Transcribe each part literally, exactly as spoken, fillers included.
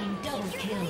team double kill.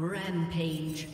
Rampage.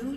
blue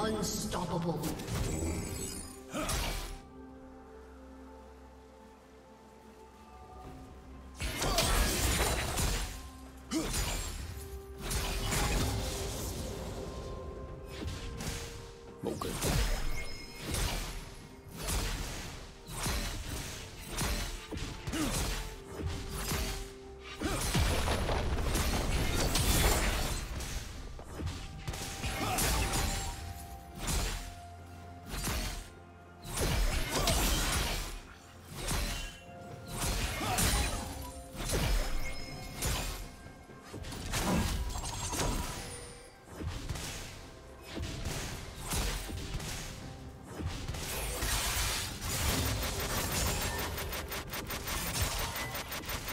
Unstoppable. Red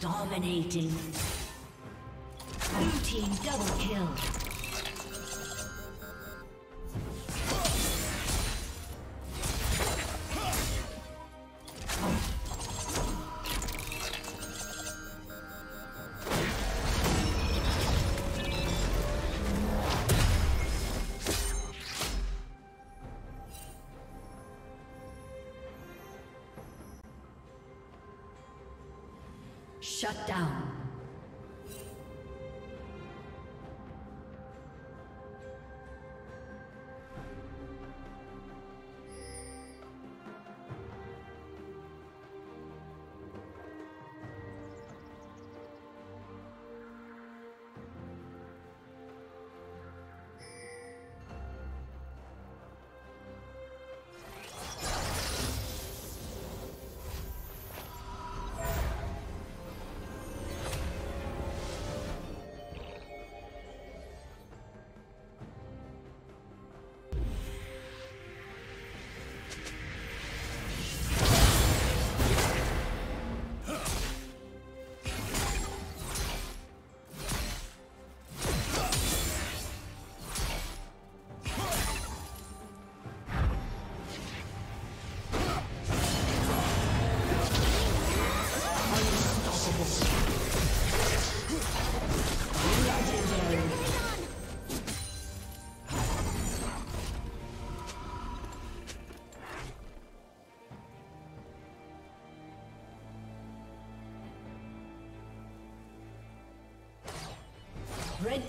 Dominating. Blue team double kill. Shut down. Red